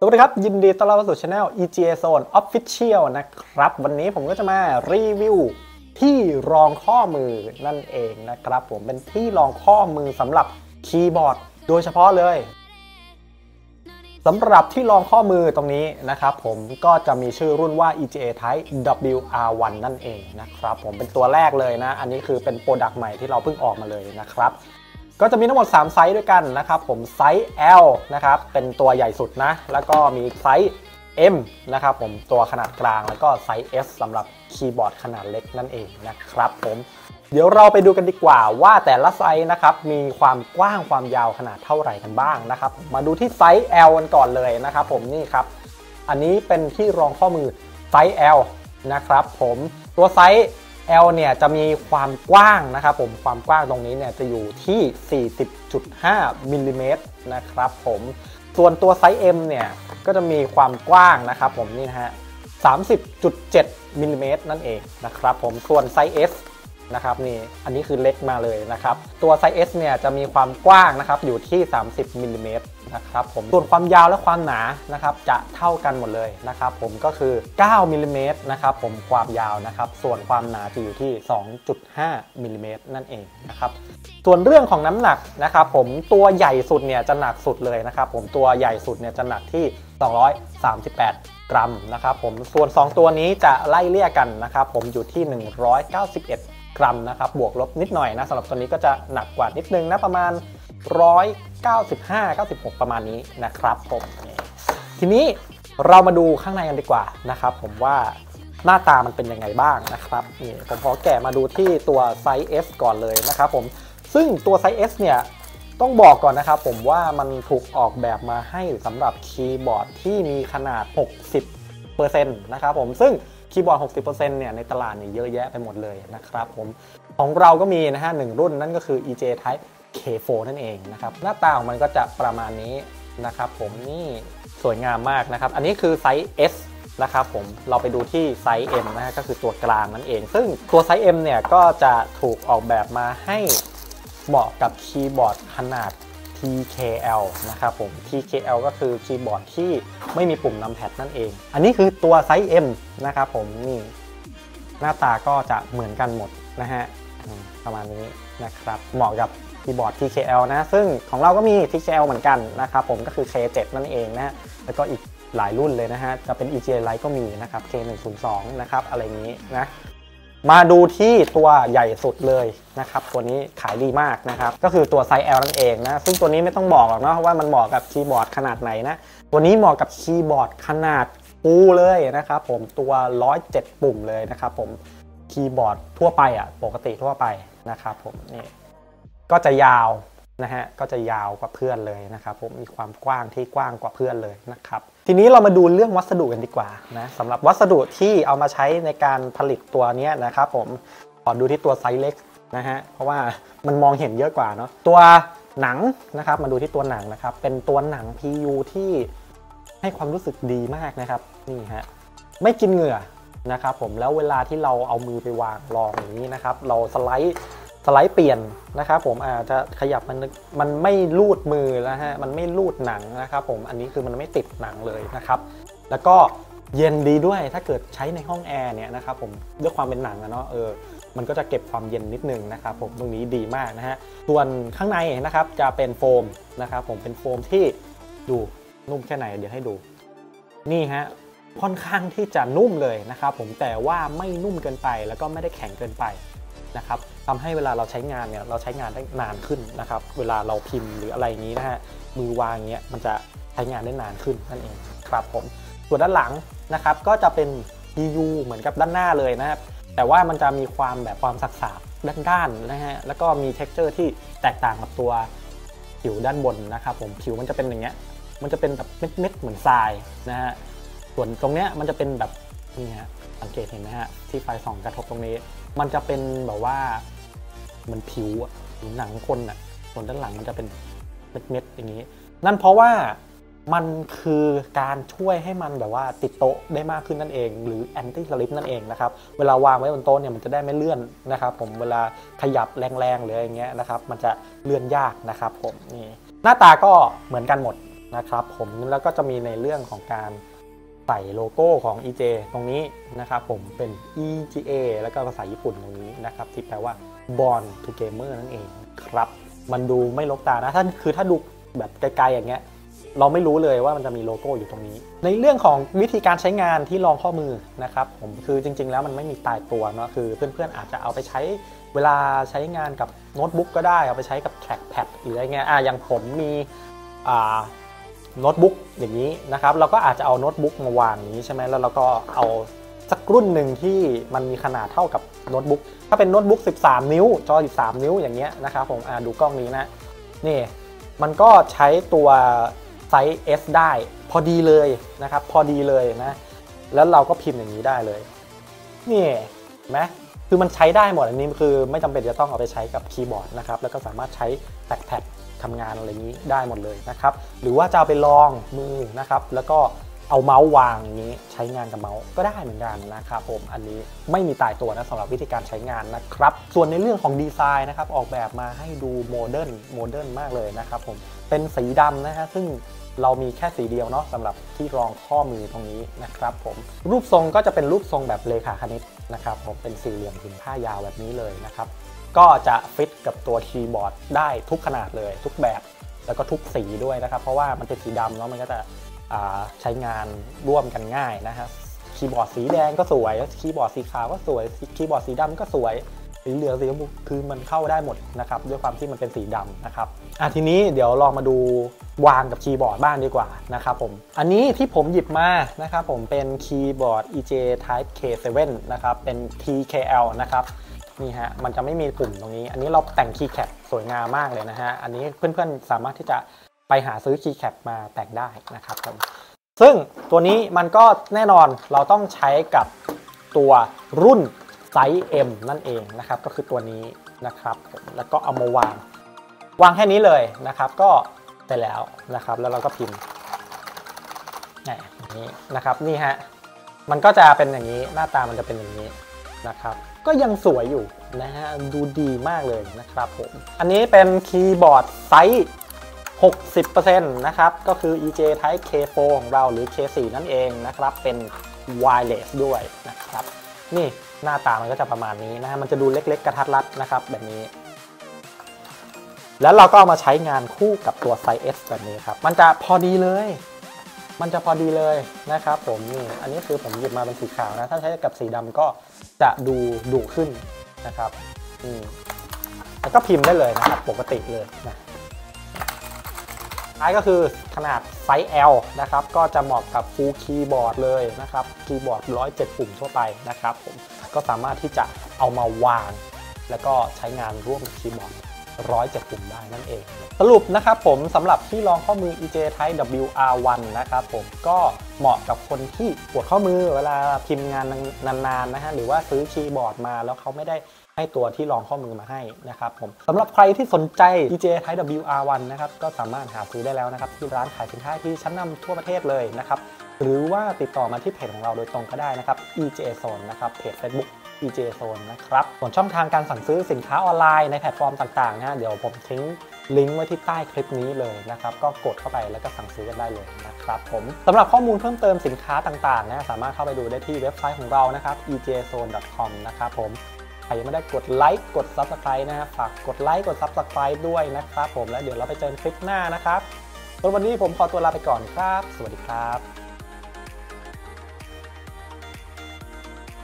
สวัสดีครับยินดีต้อนรับสู่ Channel EGA Zone Official นะครับวันนี้ผมก็จะมารีวิวที่รองข้อมือนั่นเองนะครับผมเป็นที่รองข้อมือสำหรับคีย์บอร์ดโดยเฉพาะเลยสำหรับที่รองข้อมือตรงนี้นะครับผมก็จะมีชื่อรุ่นว่า EGA Type WR1 นั่นเองนะครับผมเป็นตัวแรกเลยนะอันนี้คือเป็นโปรดักต์ใหม่ที่เราเพิ่งออกมาเลยนะครับก็จะมีทั้งหมด3ไซส์ด้วยกันนะครับผมไซส์ L นะครับเป็นตัวใหญ่สุดนะแล้วก็มีไซส์ M นะครับผมตัวขนาดกลางแล้วก็ไซส์ S สำหรับคีย์บอร์ดขนาดเล็กนั่นเองนะครับผมเดี๋ยวเราไปดูกันดีกว่าว่าแต่ละไซส์นะครับมีความกว้างความยาวขนาดเท่าไหร่กันบ้างนะครับมาดูที่ไซส์ L กันก่อนเลยนะครับผมนี่ครับอันนี้เป็นที่รองข้อมือไซส์ L นะครับผมตัวไซส์L เนี่ยจะมีความกว้างนะครับผมความกว้างตรงนี้เนี่ยจะอยู่ที่ 40.5 มิลลิเมตรนะครับผมส่วนตัวไซส์ M เนี่ยก็จะมีความกว้างนะครับผมนี่นะฮะ 30.7 มิลลิเมตรนั่นเองนะครับผมส่วนไซส์ S นะครับนี่อันนี้คือเล็กมาเลยนะครับตัวไซส์ S เนี่ยจะมีความกว้างนะครับอยู่ที่ 30 มิลลิเมตรนะครับผมส่วนความยาวและความหนานะครับจะเท่ากันหมดเลยนะครับผมก็คือ9มิลลิเมตรนะครับผมความยาวนะครับส่วนความหนาจะอยู่ที่ 2.5 มิลลิเมตรนั่นเองนะครับส่วนเรื่องของน้ำหนักนะครับผมตัวใหญ่สุดเนี่ยจะหนักสุดเลยนะครับผมตัวใหญ่สุดเนี่ยจะหนักที่238 กรัมนะครับผมส่วน2ตัวนี้จะไล่เลี่ยกันนะครับผมอยู่ที่191 กรัมนะครับบวกลบนิดหน่อยนะสำหรับตัวนี้ก็จะหนักกว่านิดนึงนะประมาณ195-96 ประมาณนี้นะครับผมทีนี้เรามาดูข้างในกันดีกว่านะครับผมว่าหน้าตามันเป็นยังไงบ้างนะครับนี่ผมขอแกะมาดูที่ตัวไซส์ S ก่อนเลยนะครับผมซึ่งตัวไซส์ S เนี่ยต้องบอกก่อนนะครับผมว่ามันถูกออกแบบมาให้สำหรับคีย์บอร์ดที่มีขนาด 60% นะครับผมซึ่งคีย์บอร์ด 60% เนี่ยในตลาดเนี่ยเยอะแยะไปหมดเลยนะครับผมของเราก็มีนะฮะ1รุ่นนั่นก็คือ EGA Type K4 นั่นเองนะครับหน้าตาของมันก็จะประมาณนี้นะครับผมนี่สวยงามมากนะครับอันนี้คือไซส์ S นะครับผมเราไปดูที่ไซส์ M นะฮะก็คือตัวกลางนั่นเองซึ่งตัวไซส์ M เนี่ยก็จะถูกออกแบบมาให้เหมาะกับคีย์บอร์ดขนาด TKL นะครับผม TKL ก็คือคีย์บอร์ดที่ไม่มีปุ่มนัมแพดนั่นเองอันนี้คือตัวไซส์ M นะครับผมนี่หน้าตาก็จะเหมือนกันหมดนะฮะประมาณนี้นะครับเหมาะกับคีย์บอร์ด TKL นะซึ่งของเราก็มี TKL เหมือนกันนะครับผมก็คือ K7 นั่นเองนะแล้วก็อีกหลายรุ่นเลยนะฮะจะเป็น EGA Lite ก็มีนะครับ K102 นะครับอะไรนี้นะมาดูที่ตัวใหญ่สุดเลยนะครับตัวนี้ขายดีมากนะครับก็คือตัวไซส์ L นั่นเองนะซึ่งตัวนี้ไม่ต้องบอกหรอกเนาะว่ามันเหมาะกับคีย์บอร์ดขนาดไหนนะตัวนี้เหมาะกับคีย์บอร์ดขนาดปูเลยนะครับผมตัว107ปุ่มเลยนะครับผมคีย์บอร์ดทั่วไปอ่ะปกติทั่วไปนะครับผมนี่ก็จะยาวนะฮะก็จะยาวกว่าเพื่อนเลยนะครับผมมีความกว้างที่กว้างกว่าเพื่อนเลยนะครับทีนี้เรามาดูเรื่องวัสดุกันดีกว่านะสำหรับวัสดุที่เอามาใช้ในการผลิตตัวนี้นะครับผมขอดูที่ตัวไซส์เล็กนะฮะเพราะว่ามันมองเห็นเยอะกว่าเนาะตัวหนังนะครับมาดูที่ตัวหนังนะครับเป็นตัวหนัง PU ที่ให้ความรู้สึกดีมากนะครับนี่ฮะไม่กินเหงื่อนะครับผมแล้วเวลาที่เราเอามือไปวางรองอย่างนี้นะครับเราสไลด์เปลี่ยนนะครับผมอาจจะขยับมันไม่ลูดมือแล้วฮะมันไม่ลูดหนังนะครับผมอันนี้คือมันไม่ติดหนังเลยนะครับแล้วก็เย็นดีด้วยถ้าเกิดใช้ในห้องแอร์เนี่ยนะครับผมด้วยความเป็นหนังนะเนาะมันก็จะเก็บความเย็นนิดนึงนะครับผมตรงนี้ดีมากนะฮะส่วนข้างในนะครับจะเป็นโฟมนะครับผมเป็นโฟมที่ดูนุ่มแค่ไหนเดี๋ยวให้ดูนี่ฮะค่อนข้างที่จะนุ่มเลยนะครับผมแต่ว่าไม่นุ่มเกินไปแล้วก็ไม่ได้แข็งเกินไปนะครับทำให้เวลาเราใช้งานเนี่ยเราใช้งานได้นานขึ้นนะครับเวลาเราพิมพ์หรืออะไรอย่างนี้นะฮะมือวางเงี้ยมันจะใช้งานได้นานขึ้นนั่นเองครับผมส่วนด้านหลังนะครับก็จะเป็น PU เหมือนกับด้านหน้าเลยนะครับแต่ว่ามันจะมีความแบบความสักๆด้านๆนะฮะแล้วก็มี texture ที่แตกต่างกับตัวผิวด้านบนนะครับผมผิวมันจะเป็นอย่างเงี้ยมันจะเป็นแบบเม็ดๆเหมือนทรายนะฮะส่วนตรงเนี้ยมันจะเป็นแบบนี่ฮะสังเกตเห็นไหมฮะที่ไฟส่องกระทบตรงนี้มันจะเป็นแบบว่าเหมือนผิวหรือหนังคนน่ะส่วนด้านหลังมันจะเป็นเม็ดๆอย่างนี้นั่นเพราะว่ามันคือการช่วยให้มันแบบว่าติดโต๊ะได้มากขึ้นนั่นเองหรือ anti slip นั่นเองนะครับเวลาวางไว้บนโต๊ะเนี่ยมันจะได้ไม่เลื่อนนะครับผมเวลาขยับแรงๆหรืออย่างเงี้ยนะครับมันจะเลื่อนยากนะครับผมนี่หน้าตาก็เหมือนกันหมด นะครับผมแล้วก็จะมีในเรื่องของการใส่โลโก้ของ EJ ตรงนี้นะครับผมเป็น EGA แล้วก็ภาษาญี่ปุ่นตรงนี้นะครับที่แปลว่า Born to Gamer นั่นเองครับมันดูไม่ลกตานะถ้าดูแบบไกลๆอย่างเงี้ยเราไม่รู้เลยว่ามันจะมีโลโก้อยู่ตรงนี้ในเรื่องของวิธีการใช้งานที่รองข้อมือนะครับผมคือจริงๆแล้วมันไม่มีตายตัวเนาะคือเพื่อนๆอาจจะเอาไปใช้เวลาใช้งานกับโน้ตบุ๊กก็ได้เอาไปใช้กับแทร็กแพดหรืออะไรเงี้ยอย่างผมมีโน้ตบุ๊กอย่างนี้นะครับเราก็อาจจะเอาโน้ตบุ๊กมาวางนี้ใช่ไหมแล้วเราก็เอาสักรุ่นหนึ่งที่มันมีขนาดเท่ากับโน้ตบุ๊กถ้าเป็นโน้ตบุ๊ก13นิ้วจอ13นิ้วอย่างเงี้ยนะครับผมดูกล้องนี้นะนี่มันก็ใช้ตัวไซส์ S ได้พอดีเลยนะครับพอดีเลยนะแล้วเราก็พิมพ์อย่างนี้ได้เลยนี่ไหมคือมันใช้ได้หมดอันนี้คือไม่จำเป็นจะต้องเอาไปใช้กับคีย์บอร์ดนะครับแล้วก็สามารถใช้แท็กแพดทำงานอะไรนี้ได้หมดเลยนะครับหรือว่าจะเอาไปรองมือนะครับแล้วก็เอาเมาส์วางอย่างนี้ใช้งานกับเมาส์ก็ได้เหมือนกันนะครับผมอันนี้ไม่มีตายตัวนะสำหรับวิธีการใช้งานนะครับส่วนในเรื่องของดีไซน์นะครับออกแบบมาให้ดูโมเดิร์นมากเลยนะครับผมเป็นสีดำนะฮะซึ่งเรามีแค่สีเดียวเนาะสำหรับที่รองข้อมือตรงนี้นะครับผมรูปทรงก็จะเป็นรูปทรงแบบเลขาคณิตนะครับผมเป็นสี่เหลี่ยมผืนผ้ายาวแบบนี้เลยนะครับก็จะฟิตกับตัวคีย์บอร์ดได้ทุกขนาดเลยทุกแบบแล้วก็ทุกสีด้วยนะครับเพราะว่ามันเป็นสีดำแล้วมันก็จะใช้งานร่วมกันง่ายนะฮะคีย์บอร์ดสีแดงก็สวยคีย์บอร์ดสีขาวก็สวยคีย์บอร์ดสีดำก็สวยสีเหลืองสีชมพูคือมันเข้าได้หมดนะครับด้วยความที่มันเป็นสีดำนะครับทีนี้เดี๋ยวลองมาดูวางกับคีย์บอร์ดบ้างดีกว่านะครับผมอันนี้ที่ผมหยิบมานะครับผมเป็นคีย์บอร์ด EGA Type K7 นะครับเป็น TKL นะครับนี่ฮะมันจะไม่มีปุ่มตรงนี้อันนี้เราแต่งคีย์แคปสวยงามมากเลยนะฮะอันนี้เพื่อนๆสามารถที่จะไปหาซื้อคีย์แคปมาแต่งได้นะครับผมซึ่งตัวนี้มันก็แน่นอนเราต้องใช้กับตัวรุ่นไซส์ M นั่นเองนะครับก็คือตัวนี้นะครับแล้วก็เอามาวางแค่นี้เลยนะครับก็เสร็จแล้วนะครับแล้วเราก็พิมพ์นี่นะครับนี่ฮะมันก็จะเป็นอย่างนี้หน้าตามันจะเป็นอย่างนี้นะครับก็ยังสวยอยู่นะฮะดูดีมากเลยนะครับผมอันนี้เป็นคีย์บอร์ดไซส์ 60% นะครับก็คือ EGA Type K4 ของเราหรือ K4 นั่นเองนะครับเป็น wireless ด้วยนะครับนี่หน้าตามันก็จะประมาณนี้นะฮะมันจะดูเล็กๆกระทัดรัดนะครับแบบนี้แล้วเราก็เอามาใช้งานคู่กับตัวไซส์ S แบบนี้ครับมันจะพอดีเลยนะครับผมนี่อันนี้คือผมหยิบมาเป็นสีขาวนะถ้าใช้กับสีดำก็จะดูดุขึ้นนะครับแล้วก็พิมพ์ได้เลยนะครับปกติเลยนะก็คือขนาดไซส์ L นะครับก็จะเหมาะกับฟูลคีย์บอร์ดเลยนะครับคีย์บอร์ด107ปุ่มทั่วไปนะครับผมก็สามารถที่จะเอามาวางแล้วก็ใช้งานร่วมกับคีย์บอร์ด107ปุ่มได้นั่นเองสรุปนะครับผมสำหรับที่รองข้อมือ EGA Type WR1 นะครับผมก็เหมาะกับคนที่ปวดข้อมือเวลาพิมพ์งานนานๆนะฮะหรือว่าซื้อคีย์บอร์ดมาแล้วเขาไม่ได้ให้ตัวที่รองข้อมือมาให้นะครับผมสำหรับใครที่สนใจ EGA Type WR1 นะครับก็สามารถหาซื้อได้แล้วนะครับที่ร้านขายสินค้าที่ชั้นนำทั่วประเทศเลยนะครับหรือว่าติดต่อมาที่เพจของเราโดยตรงก็ได้นะครับ EGA Zone นะครับเพจ Facebook EGA Zone นะครับส่วนช่องทางการสั่งซื้อสินค้าออนไลน์ในแพลตฟอร์มต่างๆนะเดี๋ยวผมทิ้งลิงก์ไว้ที่ใต้คลิปนี้เลยนะครับก็กดเข้าไปแล้วก็สั่งซื้อกันได้เลยนะครับผมสำหรับข้อมูลเพิ่มเติมสินค้าต่างๆนะสามารถเข้าไปดูได้ที่เว็บไซต์ของเรานะครับ eJZone.com นะครับผมใครยังไม่ได้กดไลค์กด Subscribe นะฝากกดไลค์กด Subscribe ด้วยนะครับผมแล้วเดี๋ยวเราไปเจอกันคลิปหน้านะครับวันนี้ผมขอตัวลาไปก่อนครับสวัสดีครับ